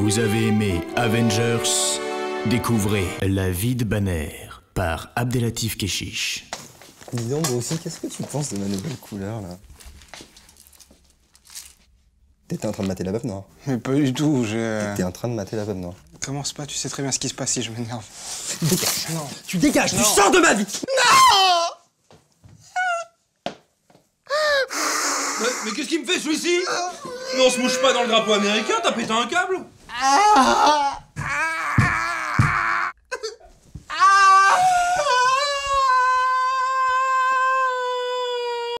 Vous avez aimé Avengers? Découvrez La vie de Banner par Abdelatif Kechiche. Dis donc, moi aussi, qu'est-ce que tu penses de ma nouvelle couleur là? T'étais en train de mater la veuve noire? Mais pas du tout, je... T'étais en train de mater la veuve noire. Commence pas, tu sais très bien ce qui se passe si je m'énerve. Dégage! Non! Tu dégages! Non. Tu sors de ma vie! Non! Mais qu'est-ce qu'il me fait celui-ci? Non, on se mouche pas dans le drapeau américain, t'as pété un câble?